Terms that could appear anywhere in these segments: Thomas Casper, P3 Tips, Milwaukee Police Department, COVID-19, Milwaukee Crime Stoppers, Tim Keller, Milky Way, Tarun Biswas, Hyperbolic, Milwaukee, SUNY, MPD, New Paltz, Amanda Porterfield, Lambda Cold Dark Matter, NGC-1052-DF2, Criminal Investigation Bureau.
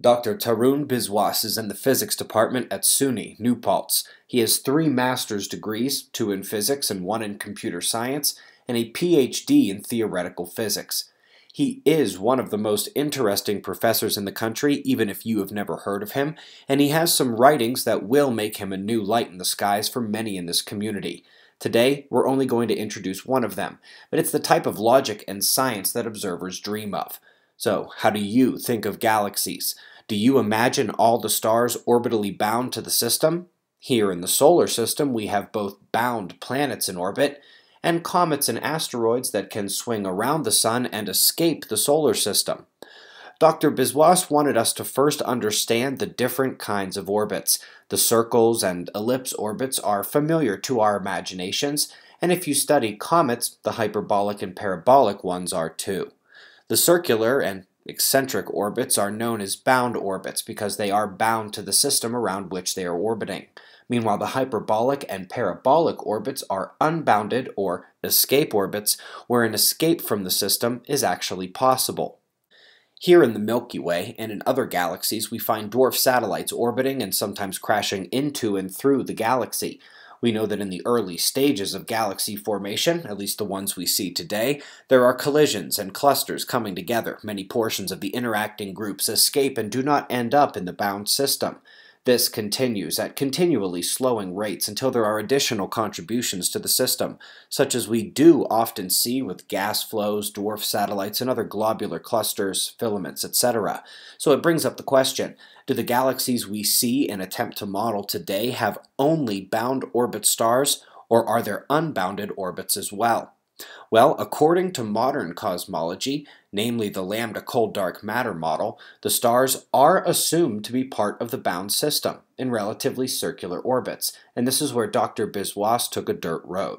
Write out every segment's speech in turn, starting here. Dr. Tarun Biswas is in the physics department at SUNY, New Paltz. He has 3 master's degrees, 2 in physics and 1 in computer science, and a PhD in theoretical physics. He is one of the most interesting professors in the country, even if you have never heard of him, and he has some writings that will make him a new light in the skies for many in this community. Today, we're only going to introduce one of them, but it's the type of logic and science that observers dream of. So, how do you think of galaxies? Do you imagine all the stars orbitally bound to the system? Here in the solar system, we have both bound planets in orbit and comets and asteroids that can swing around the sun and escape the solar system. Dr. Biswas wanted us to first understand the different kinds of orbits. The circles and ellipse orbits are familiar to our imaginations, and if you study comets, the hyperbolic and parabolic ones are too. The circular and eccentric orbits are known as bound orbits because they are bound to the system around which they are orbiting. Meanwhile, the hyperbolic and parabolic orbits are unbounded or escape orbits, where an escape from the system is actually possible. Here in the Milky Way and in other galaxies, we find dwarf satellites orbiting and sometimes crashing into and through the galaxy. We know that in the early stages of galaxy formation, at least the ones we see today, there are collisions and clusters coming together. Many portions of the interacting groups escape and do not end up in the bound system. This continues at continually slowing rates until there are additional contributions to the system, such as we do often see with gas flows, dwarf satellites, and other globular clusters, filaments, etc. So it brings up the question, do the galaxies we see and attempt to model today have only bound orbit stars, or are there unbounded orbits as well? Well, according to modern cosmology, namely the Lambda Cold Dark Matter model, the stars are assumed to be part of the bound system in relatively circular orbits, and this is where Dr. Biswas took a dirt road.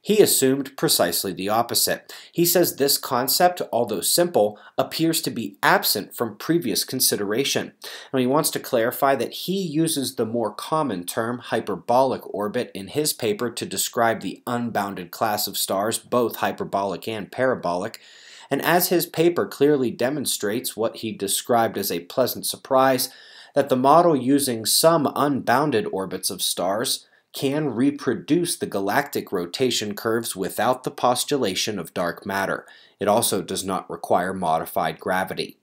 He assumed precisely the opposite. He says this concept, although simple, appears to be absent from previous consideration, and he wants to clarify that he uses the more common term hyperbolic orbit in his paper to describe the unbounded class of stars, both hyperbolic and parabolic, and as his paper clearly demonstrates what he described as a pleasant surprise, that the model using some unbounded orbits of stars can reproduce the galactic rotation curves without the postulation of dark matter. It also does not require modified gravity.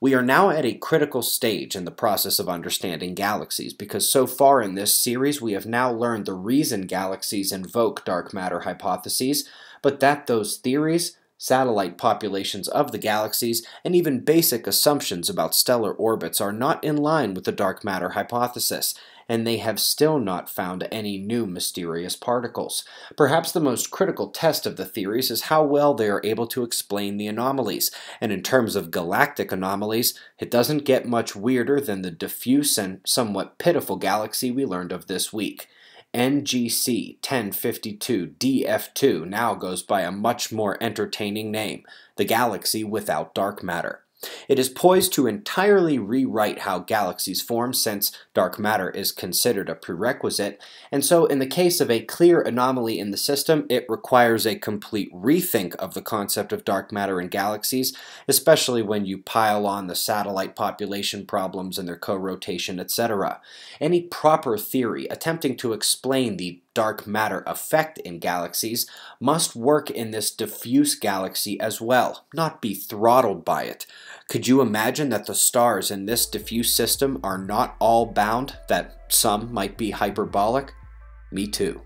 We are now at a critical stage in the process of understanding galaxies, because so far in this series we have now learned the reason galaxies invoke dark matter hypotheses, but that those theories, satellite populations of the galaxies, and even basic assumptions about stellar orbits are not in line with the dark matter hypothesis, and they have still not found any new mysterious particles. Perhaps the most critical test of the theories is how well they are able to explain the anomalies, and in terms of galactic anomalies, it doesn't get much weirder than the diffuse and somewhat pitiful galaxy we learned of this week. NGC-1052-DF2 now goes by a much more entertaining name, the galaxy without dark matter. It is poised to entirely rewrite how galaxies form, since dark matter is considered a prerequisite, and so in the case of a clear anomaly in the system, it requires a complete rethink of the concept of dark matter in galaxies, especially when you pile on the satellite population problems and their co-rotation, etc. Any proper theory attempting to explain the dark matter effect in galaxies must work in this diffuse galaxy as well, not be throttled by it. Could you imagine that the stars in this diffuse system are not all bound, that some might be hyperbolic? Me too.